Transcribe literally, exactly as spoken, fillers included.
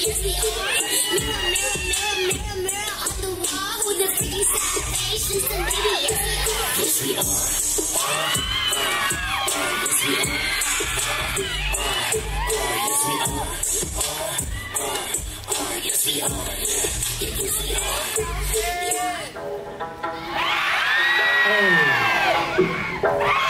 yes we are. Mirror, mirror, mirror, mirror, mirror on the wall. Who's the biggest sensation? So baby, yes we are. Yes we are. Yes we are. Yes we are. Yes we are. Yes we are. Yes we are.